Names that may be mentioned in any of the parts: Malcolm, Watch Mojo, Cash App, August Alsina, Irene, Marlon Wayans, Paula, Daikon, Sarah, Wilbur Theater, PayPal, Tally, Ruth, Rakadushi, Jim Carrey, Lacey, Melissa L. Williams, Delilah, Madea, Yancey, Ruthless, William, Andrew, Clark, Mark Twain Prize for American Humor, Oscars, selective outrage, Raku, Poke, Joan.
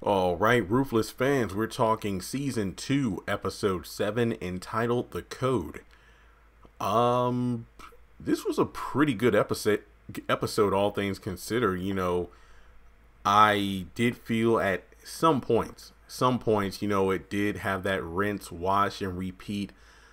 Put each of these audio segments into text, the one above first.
All right, Ruthless fans, we're talking Season 2, Episode 7, entitled The Code. This was a pretty good episode, all things considered. You know, I did feel at some points, you know, it did have that rinse, wash, and repeat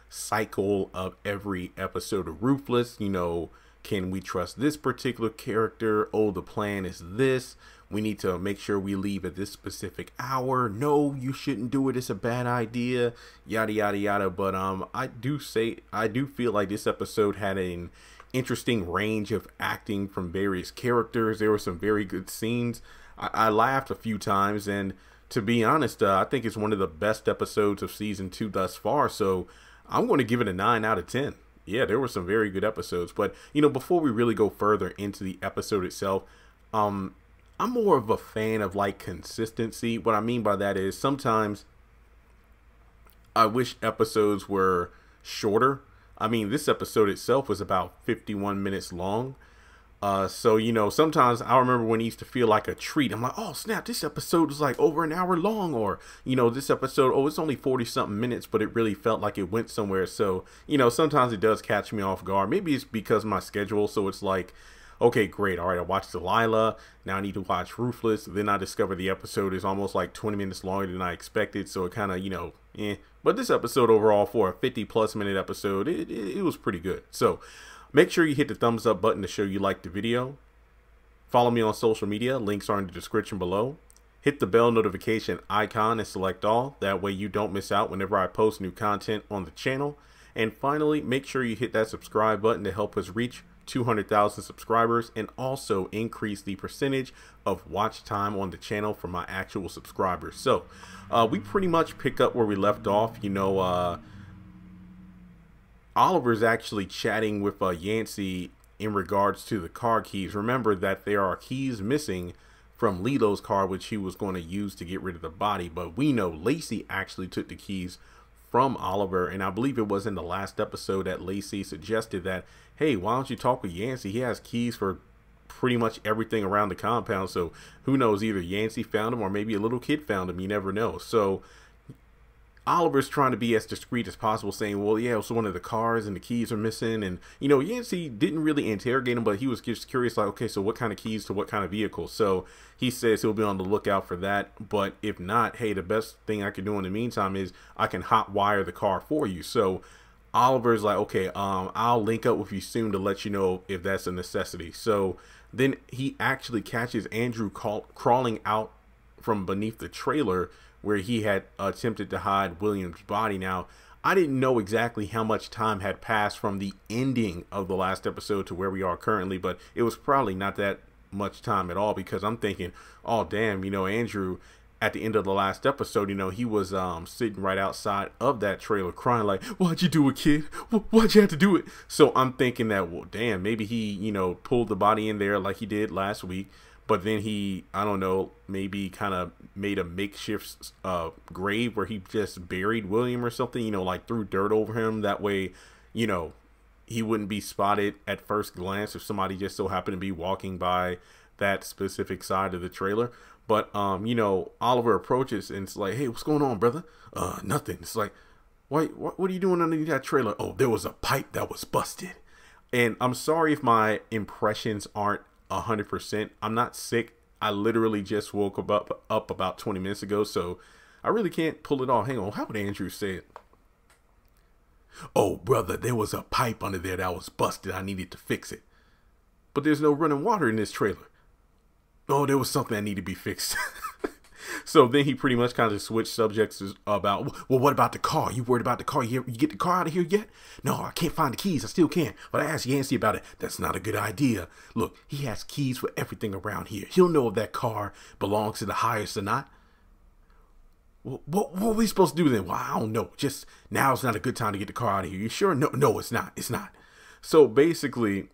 cycle of every episode of Ruthless. You know, can we trust this particular character? Oh, the plan is this. We need to make sure we leave at this specific hour. No, you shouldn't do it. It's a bad idea. Yada, yada, yada. But I do feel like this episode had an interesting range of acting from various characters. There were some very good scenes. I laughed a few times. And to be honest, I think it's one of the best episodes of Season 2 thus far. So I'm going to give it a 9 out of 10. Yeah, there were some very good episodes. But, you know, before we really go further into the episode itself, I'm more of a fan of, like, consistency. What I mean by that is sometimes I wish episodes were shorter. I mean, this episode itself was about 51 minutes long. So, you know, sometimes I remember when it used to feel like a treat. I'm like, oh, snap, this episode is like over an hour long. Or, you know, this episode, oh, it's only 40-something minutes, but it really felt like it went somewhere. So, you know, sometimes it does catch me off guard. Maybe it's because of my schedule, so it's like, okay, great. All right, I watched Delilah. Now I need to watch Ruthless. Then I discover the episode is almost like 20 minutes longer than I expected. So it kind of, you know, eh. But this episode overall, for a 50-plus minute episode, it was pretty good. So make sure you hit the thumbs up button to show you liked the video. Follow me on social media. Links are in the description below. Hit the bell notification icon and select all. That way you don't miss out whenever I post new content on the channel. And finally, make sure you hit that subscribe button to help us reach 200,000 subscribers and also increase the percentage of watch time on the channel for my actual subscribers. So we pretty much pick up where we left off. You know, Oliver's actually chatting with Yancey in regards to the car keys. Remember that there are keys missing from Lilo's car, which he was going to use to get rid of the body, but we know Lacey actually took the keys from Oliver, and I believe it was in the last episode that Lacey suggested that, hey, why don't you talk with Yancey? He has keys for pretty much everything around the compound, so who knows, either Yancey found him or maybe a little kid found him, you never know. So Oliver's trying to be as discreet as possible, saying, well, yeah, so one of the cars and the keys are missing, and, you know, Yancey didn't really interrogate him, but he was just curious, like, okay, so what kind of keys to what kind of vehicle? So he says he'll be on the lookout for that, but if not, hey, the best thing I can do in the meantime is I can hot wire the car for you. So Oliver's like, okay, I'll link up with you soon to let you know if that's a necessity. So then he actually catches Andrew crawling out from beneath the trailer where he had attempted to hide William's body. Now, I didn't know exactly how much time had passed from the ending of the last episode to where we are currently, but it was probably not that much time at all, because I'm thinking, oh, damn, you know, Andrew, at the end of the last episode, you know, he was sitting right outside of that trailer crying like, why'd you do it, kid? Why'd you have to do it? So I'm thinking that, well, damn, maybe he, you know, pulled the body in there like he did last week. But then he, I don't know, maybe kind of made a makeshift grave where he just buried William or something, you know, like threw dirt over him. That way, you know, he wouldn't be spotted at first glance if somebody just so happened to be walking by that specific side of the trailer. But, you know, Oliver approaches and it's like, hey, what's going on, brother? Nothing. It's like, why, what are you doing underneath that trailer? Oh, there was a pipe that was busted. And I'm sorry if my impressions aren't 100%. I'm not sick. I literally just woke up about 20 minutes ago, so I really can't pull it off. Hang on, how would Andrew say it? Oh, brother, there was a pipe under there that was busted. I needed to fix it. But there's no running water in this trailer. Oh, there was something that needed to be fixed. So then he pretty much kind of switched subjects about, well, what about the car? You worried about the car? You get the car out of here yet? No, I can't find the keys. I still can't. But I asked Yancey about it. That's not a good idea. Look, he has keys for everything around here. He'll know if that car belongs to the highest or not. Well, what are we supposed to do then? Well, I don't know. Just now's not a good time to get the car out of here. You sure? No, it's not. So basically,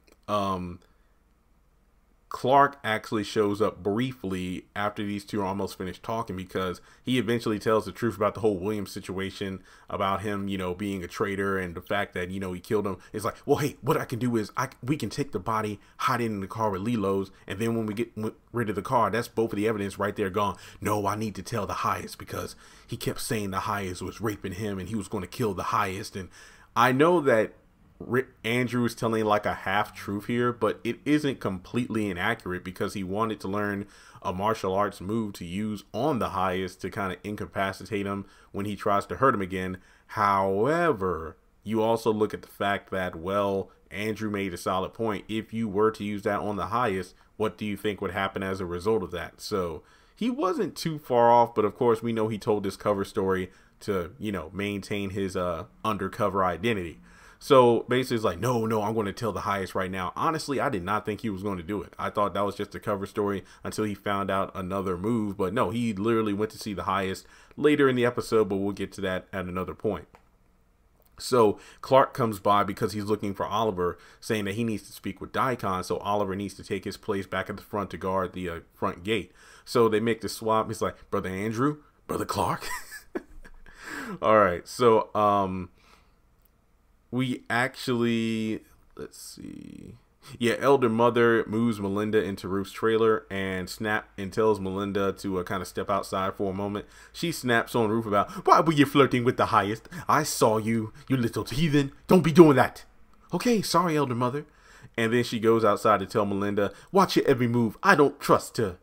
Clark actually shows up briefly after these two are almost finished talking, because he eventually tells the truth about the whole Williams situation, about him, you know, being a traitor, and the fact that, you know, he killed him. It's like, well, hey, what I can do is we can take the body, hide it in the car with Lilo's, and then when we get rid of the car, that's both of the evidence right there gone. No, I need to tell the highest, because he kept saying the highest was raping him and he was going to kill the highest. And I know that Andrew is telling like a half truth here, but it isn't completely inaccurate, because he wanted to learn a martial arts move to use on the highest to kind of incapacitate him when he tries to hurt him again. However, you also look at the fact that, well, Andrew made a solid point. If you were to use that on the highest, what do you think would happen as a result of that? So he wasn't too far off, but of course we know he told this cover story to, you know, maintain his undercover identity. So basically it's like, no, I'm going to tell the highest right now. Honestly, I did not think he was going to do it. I thought that was just a cover story until he found out another move. But no, he literally went to see the highest later in the episode, but we'll get to that at another point. So Clark comes by because he's looking for Oliver, saying that he needs to speak with Daikon. So Oliver needs to take his place back at the front to guard the front gate. So they make the swap. He's like, Brother Andrew, Brother Clark. All right. So, we actually, let's see. Yeah, Elder Mother moves Melinda into Ruth's trailer and tells Melinda to kind of step outside for a moment. She snaps on Ruth about, why were you flirting with the highest? I saw you, you little heathen. Don't be doing that. Okay, sorry, Elder Mother. And then she goes outside to tell Melinda, watch your every move. I don't trust her.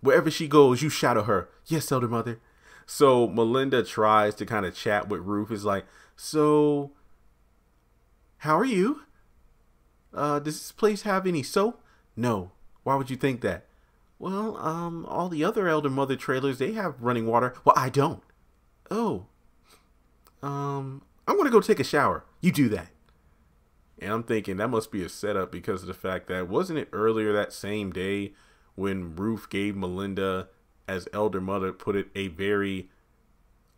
Wherever she goes, you shadow her. Yes, Elder Mother. So Melinda tries to kind of chat with Ruth. It's like, so, how are you? Does this place have any soap? No. Why would you think that? Well, all the other Elder Mother trailers, they have running water. Well, I don't. Oh. I'm going to go take a shower. You do that. And I'm thinking that must be a setup, because of the fact that, wasn't it earlier that same day when Ruth gave Melinda, as Elder Mother put it, a very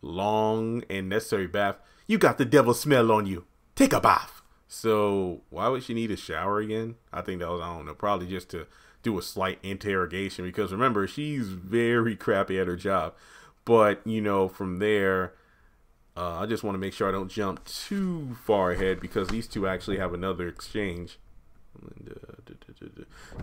long and necessary bath? You got the devil smell on you. Take a bath. So why would she need a shower again? I think that was, I don't know, probably just to do a slight interrogation, because remember, she's very crappy at her job. But, you know, from there, I just want to make sure I don't jump too far ahead, because these two actually have another exchange.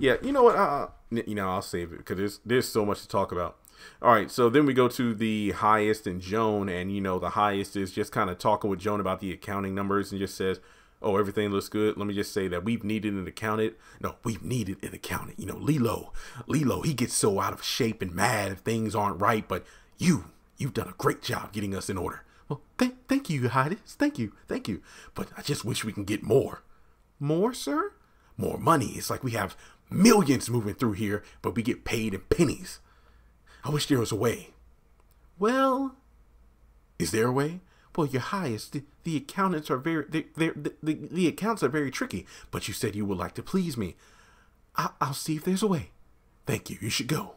Yeah, you know what? You know, I'll save it, because there's so much to talk about. All right, so then we go to the highest and Joan, and, you know, the highest is just kind of talking with Joan about the accounting numbers, and just says, oh, everything looks good. Let me just say that we've needed an accountant. No, we've needed an accountant. You know, Lilo, he gets so out of shape and mad if things aren't right. But you've done a great job getting us in order. Well, thank you, Highest. Thank you. But I just wish we can get more. More, sir? More money. It's like we have millions moving through here, but we get paid in pennies. I wish there was a way. Well, is there a way? Well, your highest, the accountants are very, the accounts are very tricky, but you said you would like to please me. I'll see if there's a way. Thank you. You should go.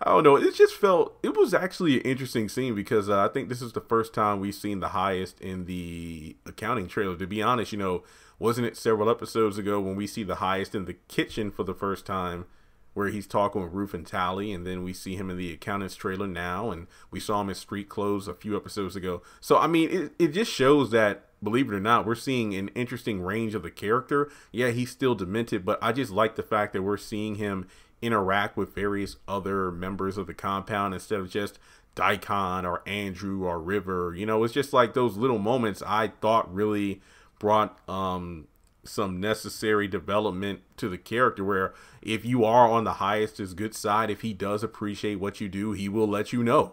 I don't know. It just felt, it was actually an interesting scene, because I think this is the first time we've seen the highest in the accounting trailer. To be honest, you know, wasn't it several episodes ago when we see the highest in the kitchen for the first time, where he's talking with Ruth and Tally, and then we see him in the accountant's trailer now, and we saw him in street clothes a few episodes ago. So, I mean, it just shows that, believe it or not, we're seeing an interesting range of the character. Yeah, he's still demented, but I just like the fact that we're seeing him interact with various other members of the compound, instead of just Daikon or Andrew or River. You know, it's just like those little moments I thought really brought some necessary development to the character, where if you are on the highest's good side, if he does appreciate what you do, he will let you know.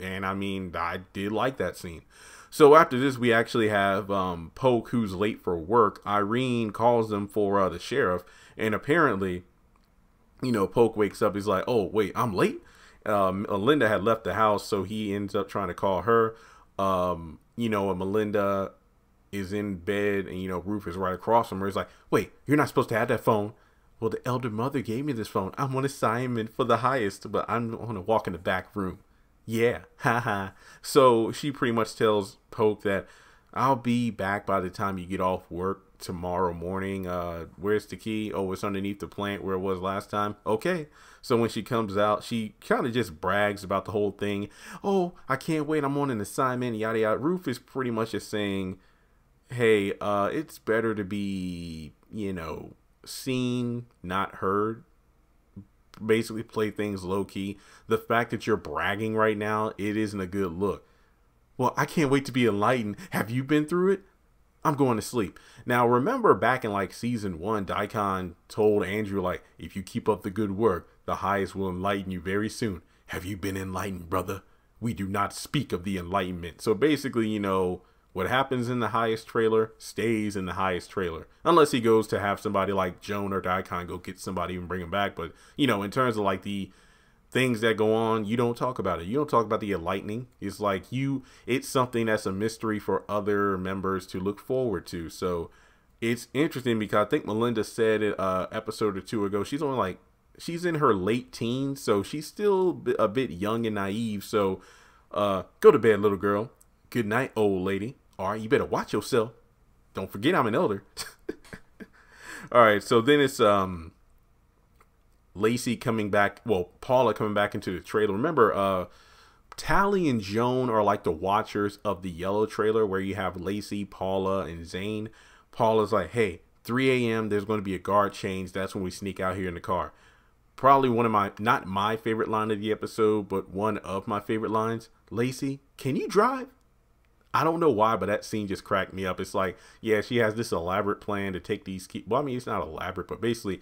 And I mean, I did like that scene. So after this, we actually have Poke, who's late for work. Irene calls them for the sheriff, and apparently, you know, Poke wakes up, he's like, oh wait, I'm late. Melinda had left the house, so he ends up trying to call her. You know, and Melinda is in bed, and, you know, Ruth is right across from her. It's like, wait, you're not supposed to have that phone. Well, the Elder Mother gave me this phone. I'm on assignment for the highest, but I'm on a walk in the back room. Yeah, haha. So she pretty much tells Poke that, I'll be back by the time you get off work tomorrow morning. Where's the key? Oh, it's underneath the plant where it was last time. Okay. So when she comes out, she kind of just brags about the whole thing. Oh, I can't wait. I'm on an assignment, yada, yada. Ruth is pretty much just saying, hey, it's better to be, you know, seen, not heard. Basically play things low key. The fact that you're bragging right now, it isn't a good look. Well, I can't wait to be enlightened. Have you been through it? I'm going to sleep. Now, remember back in like season 1, Daikon told Andrew, like, if you keep up the good work, the highest will enlighten you very soon. Have you been enlightened, brother? We do not speak of the enlightenment. So basically, you know, what happens in the highest trailer stays in the highest trailer. Unless he goes to have somebody like Joan or Daikon go get somebody and bring him back. But, you know, in terms of like the things that go on, you don't talk about it. You don't talk about the enlightening. It's like it's something that's a mystery for other members to look forward to. So it's interesting because I think Melinda said it episode or two ago. She's only like, she's in her late teens. So she's still a bit young and naive. So go to bed, little girl. Good night, old lady. All right, you better watch yourself. Don't forget I'm an elder. All right, so then it's Lacey coming back. Well, Paula coming back into the trailer. Remember, Tally and Joan are like the watchers of the yellow trailer where you have Lacey, Paula, and Zane. Paula's like, hey, 3 a.m. there's going to be a guard change. That's when we sneak out here in the car. Probably one of my, not my favorite line of the episode, but one of my favorite lines. Lacey, can you drive? I don't know why, but that scene just cracked me up. It's like, yeah, she has this elaborate plan to take these keys. Well, I mean, it's not elaborate, but basically,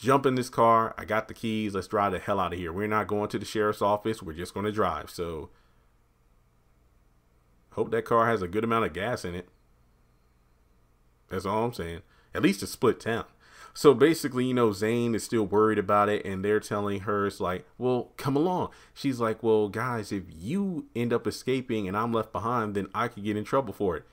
jump in this car. I got the keys. Let's drive the hell out of here. We're not going to the sheriff's office. We're just going to drive. So, hope that car has a good amount of gas in it. That's all I'm saying. At least a split town. So basically, you know, Zane is still worried about it, and they're telling her, it's like, well, come along. She's like, well, guys, if you end up escaping and I'm left behind, then I could get in trouble for it.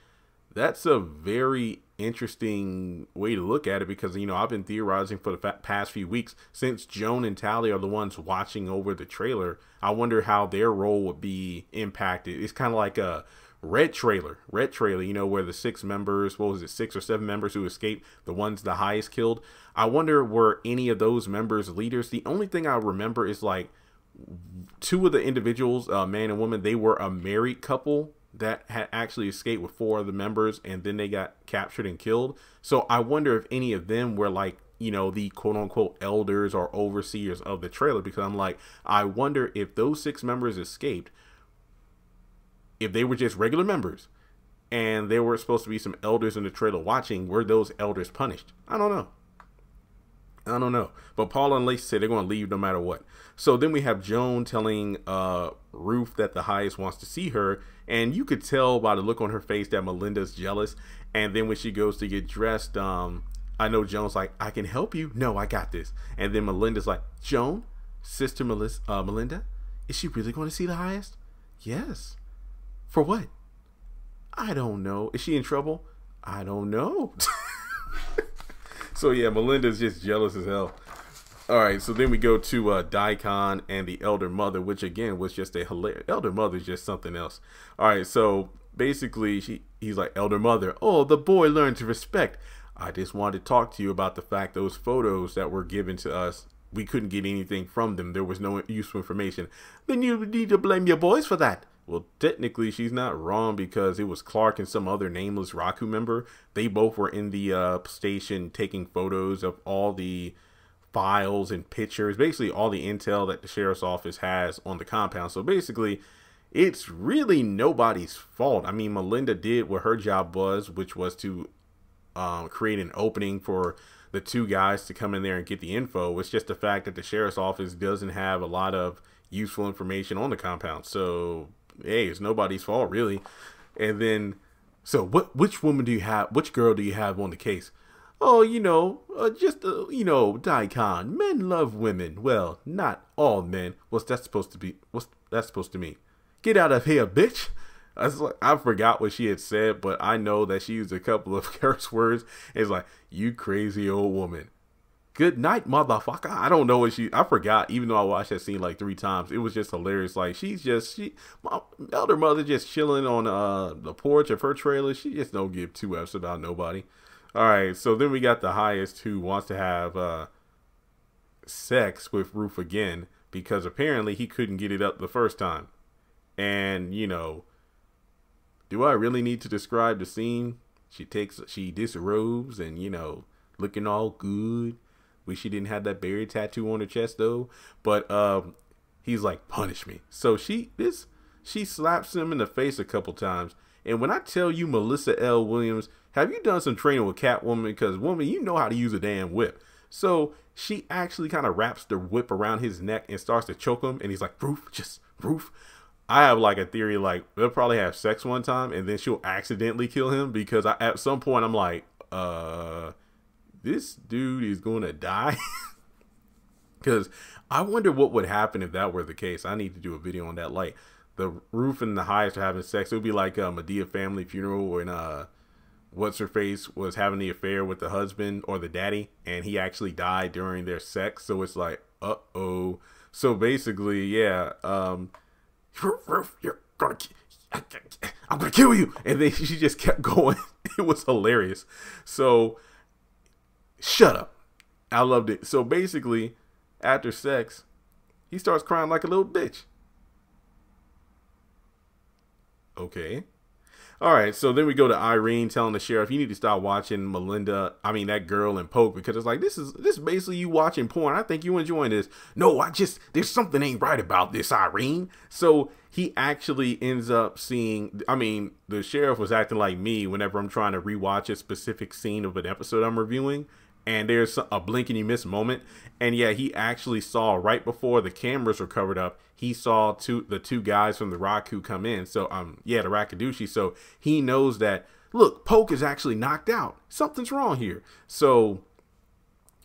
That's a very interesting way to look at it because, you know, I've been theorizing for the past few weeks since Joan and Tally are the ones watching over the trailer. I wonder how their role would be impacted. It's kind of like a red trailer, you know, where the 6 members, what was it, 6 or 7 members who escaped, the ones the highest killed. I wonder, were any of those members leaders? The only thing I remember is like 2 of the individuals, man and woman, they were a married couple that had actually escaped with 4 of the members, and then they got captured and killed. So I wonder if any of them were like, you know, the quote unquote elders or overseers of the trailer, because I'm like, I wonder if those 6 members escaped, if they were just regular members and there were supposed to be some elders in the trailer watching, were those elders punished? I don't know. I don't know. But Paula and Lacey said they're going to leave no matter what. So then we have Joan telling Ruth that the highest wants to see her. And you could tell by the look on her face that Melinda's jealous. And then when she goes to get dressed, I know Joan's like, I can help you. No, I got this. And then Melinda's like, Joan, sister Melinda, is she really going to see the highest? Yes. For what? I don't know. Is she in trouble? I don't know. So yeah, Melinda's just jealous as hell. All right, so then we go to Daikon and the elder mother, which again was just a hilarious. Elder mother is just something else. All right, so basically he's like, elder mother, oh, the boy learned to respect. I just wanted to talk to you about the fact those photos that were given to us, we couldn't get anything from them. There was no useful information. Then you need to blame your boys for that. Well, technically, she's not wrong because it was Clark and some other nameless Raku member. They both were in the station taking photos of all the files and pictures, basically all the intel that the sheriff's office has on the compound. So basically, it's really nobody's fault. I mean, Melinda did what her job was, which was to create an opening for the 2 guys to come in there and get the info. It's just the fact that the sheriff's office doesn't have a lot of useful information on the compound. So hey, it's nobody's fault really. And then, so which woman do you have, which girl do you have on the case? Oh, you know, you know, Daikon, men love women. Well, not all men. What's that supposed to mean? Get out of here, bitch. I forgot what she had said, but I know that she used a couple of curse words. It's like, you crazy old woman. good night, motherfucker. I don't know what she, I forgot, even though I watched that scene like 3 times. It was just hilarious. Like, she's just, my elder mother just chilling on the porch of her trailer. She just don't give 2 F's about nobody. All right, so then we got the highest who wants to have sex with Ruth again, because apparently he couldn't get it up the first time. And, you know, do I really need to describe the scene? She disrobes and, you know, looking all good. Wish she didn't have that buried tattoo on her chest though. But he's like, punish me. So she slaps him in the face a couple times. And when I tell you, Melissa L. Williams, have you done some training with Catwoman? Because, woman, you know how to use a damn whip. So she actually kind of wraps the whip around his neck and starts to choke him. And he's like, Roof, just Roof. I have like a theory, like they'll probably have sex one time and then she'll accidentally kill him, because at some point I'm like, this dude is going to die. Because I wonder what would happen if that were the case. I need to do a video on that. Like, the Roof and the Highest are having sex. It would be like a Madea family funeral when what's-her-face was having the affair with the husband or the daddy, and he actually died during their sex. So it's like, uh-oh. So basically, yeah, Roof, you're gonna, I'm gonna kill you. And then she just kept going. It was hilarious. So, shut up. I loved it. So basically, after sex, he starts crying like a little bitch. Okay. All right. So then we go to Irene telling the sheriff, you need to stop watching Melinda, I mean, that girl and Poke, because it's like, this is basically you watching porn. I think you enjoying this. No, I just, there's something ain't right about this, Irene. So he actually ends up seeing, I mean, the sheriff was acting like me whenever I'm trying to rewatch a specific scene of an episode I'm reviewing. And there's a blink and you miss moment. And yeah, he actually saw, right before the cameras were covered up, he saw the two guys from the Raku come in. So, yeah, the Rakadushi. So he knows that, look, Poke is actually knocked out. Something's wrong here. So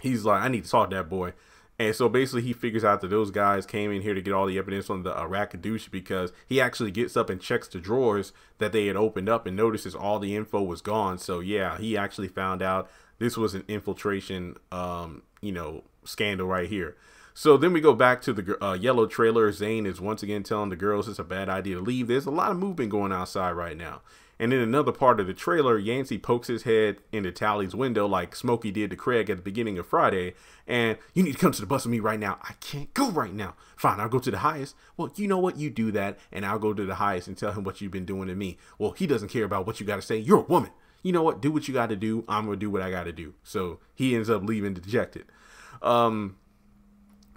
he's like, I need to talk to that boy. And so basically he figures out that those guys came in here to get all the evidence on the Rakadushi, because he actually gets up and checks the drawers that they had opened up and notices all the info was gone. So yeah, he actually found out this was an infiltration, you know, scandal right here. So then we go back to the yellow trailer. Zane is once again telling the girls it's a bad idea to leave. There's a lot of movement going outside right now. And in another part of the trailer, Yancey pokes his head into Tally's window like Smokey did to Craig at the beginning of Friday. And you need to come to the bus with me right now. I can't go right now. Fine, I'll go to the Highest. Well, you know what? You do that, and I'll go to the Highest and tell him what you've been doing to me. Well, he doesn't care about what you got to say. You're a woman. You know what? Do what you got to do. I'm going to do what I got to do. So he ends up leaving dejected.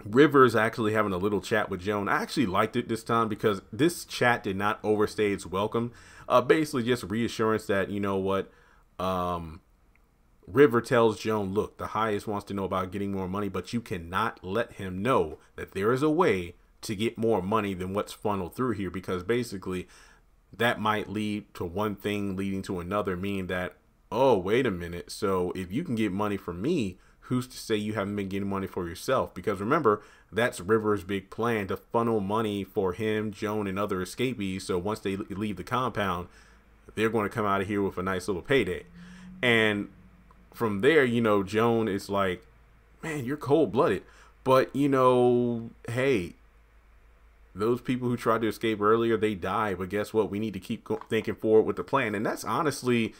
River's actually having a little chat with Joan. I actually liked it this time, because this chat did not overstay its welcome. Basically just reassurance that, you know what, River tells Joan, look, the Highest wants to know about getting more money, but you cannot let him know that there is a way to get more money than what's funneled through here, because basically that might lead to one thing leading to another, meaning that, oh, wait a minute. So if you can get money from me, who's to say you haven't been getting money for yourself? Because remember, that's River's big plan, to funnel money for him, Joan, and other escapees. So once they leave the compound, they're going to come out of here with a nice little payday. And from there, you know, Joan is like, man, you're cold-blooded. But, you know, hey, those people who tried to escape earlier, they died. But guess what? We need to keep thinking forward with the plan. And that's honestly,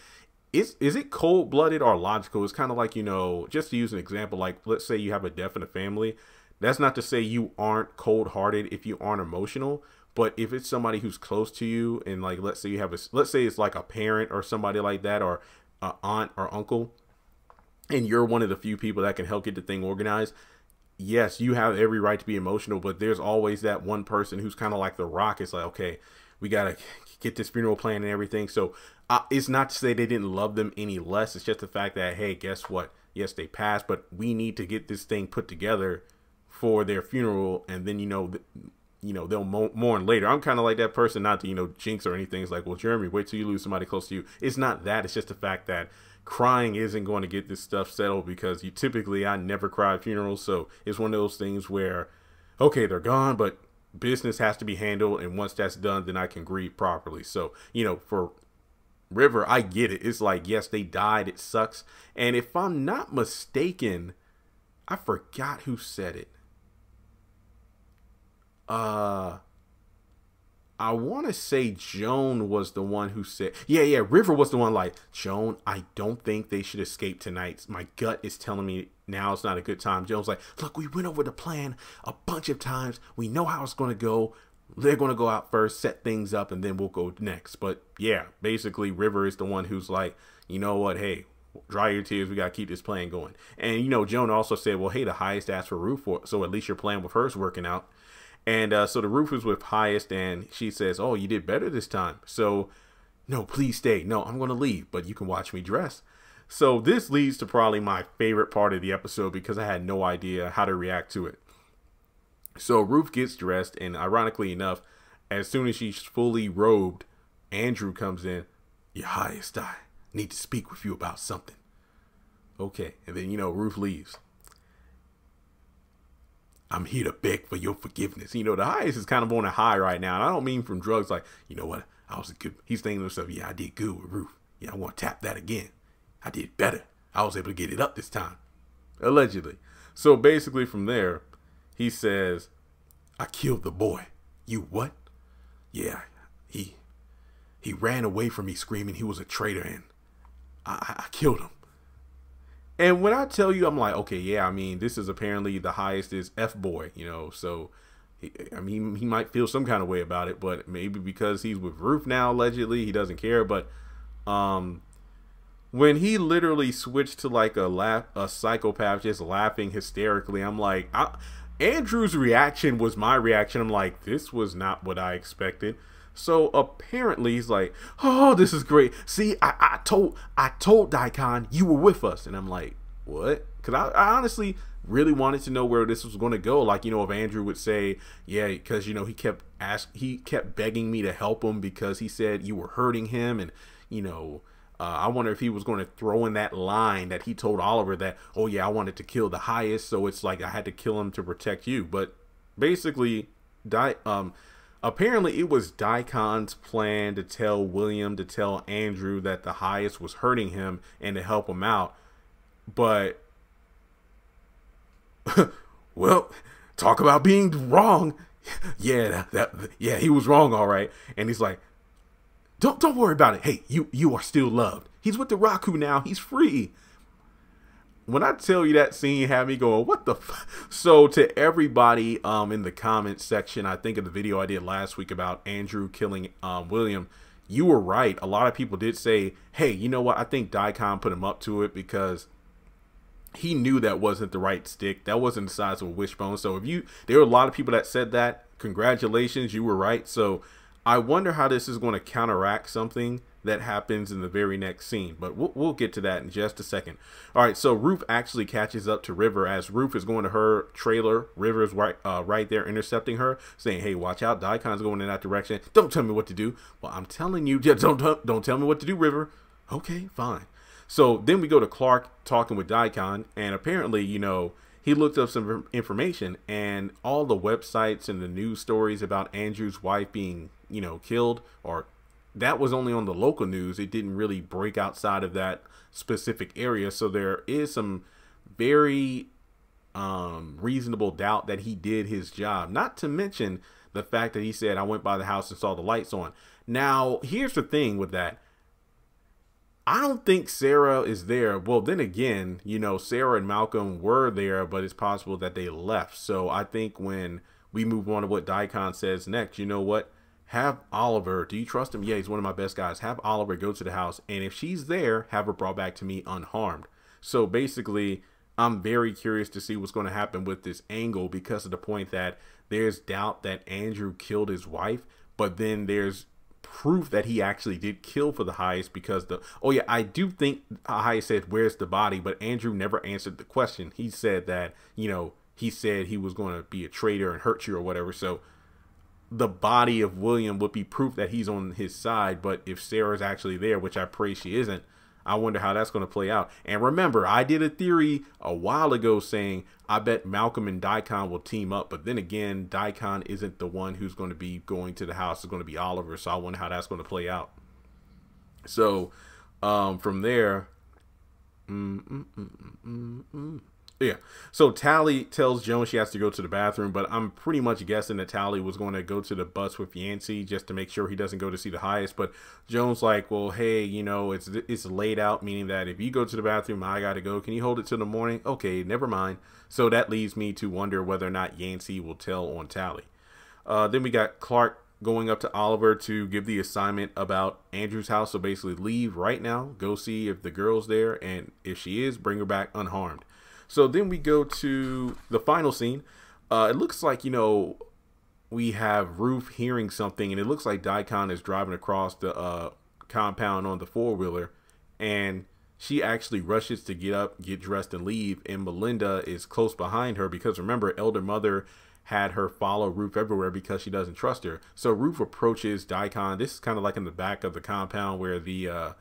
is it cold-blooded or logical? It's kind of like, you know, just to use an example, like let's say you have a death in a family. That's not to say you aren't cold-hearted if you aren't emotional. But if it's somebody who's close to you, and like let's say you have a, let's say it's like a parent or somebody like that, or an aunt or uncle, and you're one of the few people that can help get the thing organized. Yes, you have every right to be emotional, but there's always that one person who's kind of like the rock. It's like, okay, we got to get this funeral plan and everything. So it's not to say they didn't love them any less. It's just the fact that, hey, guess what? Yes, they passed, but we need to get this thing put together for their funeral. And then, you know, they'll mourn later. I'm kind of like that person, not to, you know, jinx or anything. It's like, well, Jeremy, wait till you lose somebody close to you. It's not that. It's just the fact that crying isn't going to get this stuff settled, because you typically, I never cry at funerals. So it's one of those things where, okay, they're gone, but business has to be handled. And once that's done, then I can grieve properly. So, you know, for River, I get it. It's like, yes, they died. It sucks. And if I'm not mistaken, I forgot who said it. I want to say Joan was the one who said, yeah, River was the one like, Joan, I don't think they should escape tonight. My gut is telling me now it's not a good time. Joan's like, look, we went over the plan a bunch of times. We know how it's going to go. They're going to go out first, set things up, and then we'll go next. But yeah, basically River is the one who's like, you know what? Hey, dry your tears. We got to keep this plan going. And, you know, Joan also said, well, hey, the highest asked for Ruth, so at least your plan with hers working out. And so the roof was with highest, and she says, oh, you did better this time. So, no, please stay. No, I'm going to leave, but you can watch me dress. So this leads to probably my favorite part of the episode because I had no idea how to react to it. So Ruth gets dressed, and ironically enough, as soon as she's fully robed, Andrew comes in. Your highest, I need to speak with you about something. Okay, and then, you know, Ruth leaves. I'm here to beg for your forgiveness. You know, the highest is kind of on a high right now. And I don't mean from drugs. Like, you know what? I was a good. He's thinking to himself, yeah, I did good with Ruth. Yeah, I want to tap that again. I did better. I was able to get it up this time. Allegedly. So basically from there, he says, I killed the boy. You what? Yeah, he ran away from me screaming he was a traitor, and I killed him. And when I tell you, I'm like, okay, yeah, I mean, this is apparently the highest is F-boy, you know, so, I mean, he might feel some kind of way about it, but maybe because he's with Ruth now, allegedly, he doesn't care. But when he literally switched to like a psychopath just laughing hysterically, I'm like, Andrew's reaction was my reaction. I'm like, this was not what I expected. So apparently he's like, oh, this is great. See, I told Daikon you were with us. And I'm like, what? Because I honestly really wanted to know where this was going to go. Like, you know, if Andrew would say, yeah, because, you know, he kept begging me to help him because he said you were hurting him. And, you know, I wonder if he was going to throw in that line that he told Oliver that, oh, yeah, I wanted to kill the highest. So it's like I had to kill him to protect you. But basically, apparently, it was Daikon's plan to tell William, to tell Andrew that the highest was hurting him and to help him out. But, well, talk about being wrong. Yeah, yeah, he was wrong, all right. And he's like, don't worry about it. Hey, you are still loved. He's with the Raku now. He's free. When I tell you that scene had me going, what the f? So to everybody in the comment section, I think of the video I did last week about Andrew killing William, you were right. A lot of people did say, hey, you know what? I think Daikon put him up to it because he knew that wasn't the right stick. That wasn't the size of a wishbone. So if you, there were a lot of people that said that. Congratulations, you were right. So I wonder how this is going to counteract something that happens in the very next scene, but we'll get to that in just a second. All right, so Ruth actually catches up to River as Ruth is going to her trailer. River's right there intercepting her, saying, "Hey, watch out! Daikon's going in that direction. Don't tell me what to do." Well, I'm telling you, just don't tell me what to do, River. Okay, fine. So then we go to Clark talking with Daikon, and apparently, you know, he looked up some information, and all the websites and the news stories about Andrew's wife being, you know, killed or that was only on the local news. It didn't really break outside of that specific area. So there is some very reasonable doubt that he did his job. Not to mention the fact that he said, I went by the house and saw the lights on. Now, here's the thing with that. I don't think Sarah is there. Well, then again, you know, Sarah and Malcolm were there, but it's possible that they left. So I think when we move on to what Daikon says next, you know what? Have Oliver, do you trust him? Yeah, he's one of my best guys. Have Oliver go to the house, and if she's there, have her brought back to me unharmed. So basically, I'm very curious to see what's going to happen with this angle because of the point that there's doubt that Andrew killed his wife, but then there's proof that he actually did kill for the highest because the, oh yeah, I do think highest said, where's the body? But Andrew never answered the question. He said that, you know, he said he was going to be a traitor and hurt you or whatever. So the body of William would be proof that he's on his side. But if Sarah's actually there, which I pray she isn't, I wonder how that's going to play out. And remember, I did a theory a while ago saying, I bet Malcolm and Daikon will team up. But then again, Daikon isn't the one who's going to be going to the house. It's going to be Oliver. So I wonder how that's going to play out. So from there, Yeah. So Tally tells Joan she has to go to the bathroom, but I'm pretty much guessing that Tally was going to go to the bus with Yancey just to make sure he doesn't go to see the highest. But Joan's like, well, hey, you know, it's laid out, meaning that if you go to the bathroom, I got to go. Can you hold it till the morning? Okay, never mind. So that leads me to wonder whether or not Yancey will tell on Tally. Then we got Clark going up to Oliver to give the assignment about Andrew's house. So basically leave right now, go see if the girl's there, and if she is, bring her back unharmed. So then we go to the final scene. It looks like, you know, we have Ruth hearing something, and it looks like Daikon is driving across the compound on the four-wheeler, and she actually rushes to get up, get dressed, and leave, and Melinda is close behind her because, remember, Elder Mother had her follow Ruth everywhere because she doesn't trust her. So Ruth approaches Daikon. This is kind of like in the back of the compound where the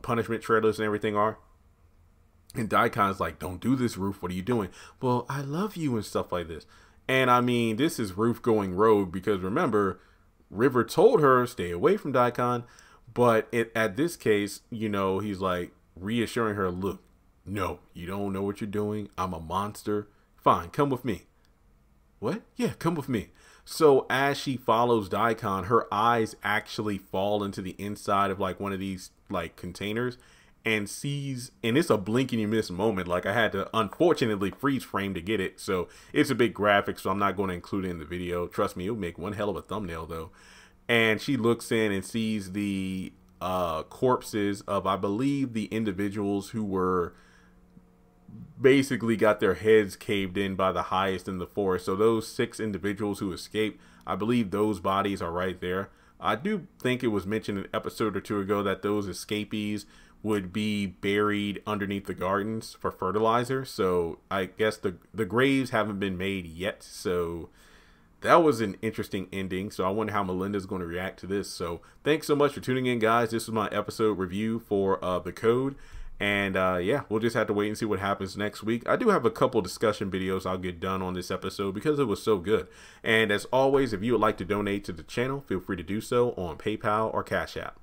punishment trailers and everything are. And Daikon's like, don't do this, Ruth. What are you doing? Well, I love you and stuff like this. And I mean, this is Ruth going rogue because, remember, River told her stay away from Daikon. But at this case, you know, he's like reassuring her, look, no, you don't know what you're doing. I'm a monster. Fine, come with me. What? Yeah, come with me. So as she follows Daikon, her eyes actually fall into the inside of like one of these like containers and sees, and it's a blink and you miss moment. Like, I had to unfortunately freeze frame to get it. So it's a big graphic, so I'm not going to include it in the video. Trust me, it'll make one hell of a thumbnail though. And she looks in and sees the corpses of, I believe, the individuals who were basically got their heads caved in by the highest in the forest. So those 6 individuals who escaped, I believe those bodies are right there. I do think it was mentioned an episode or 2 ago that those escapees would be buried underneath the gardens for fertilizer. So I guess the graves haven't been made yet. So that was an interesting ending. So I wonder how Melinda's going to react to this. So thanks so much for tuning in, guys. This was my episode review for The Code. And yeah, we'll just have to wait and see what happens next week. I do have a couple discussion videos I'll get done on this episode because it was so good. And as always, if you would like to donate to the channel, feel free to do so on PayPal or Cash App.